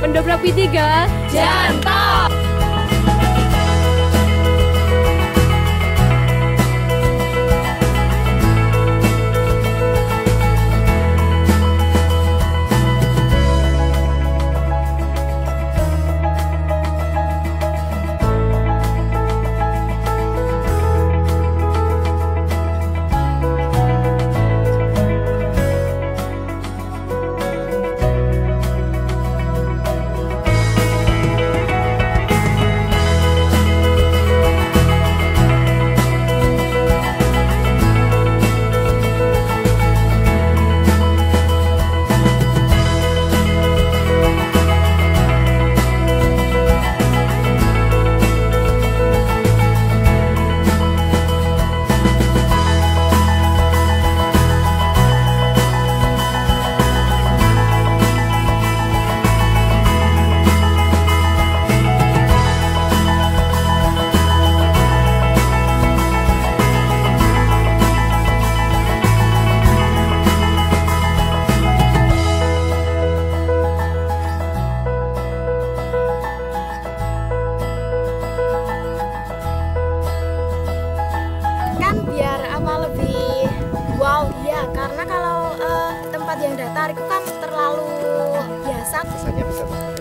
Pendobrak P3 Jantok. Karena kalau tempat yang datar itu kan terlalu biasa, biasanya bisa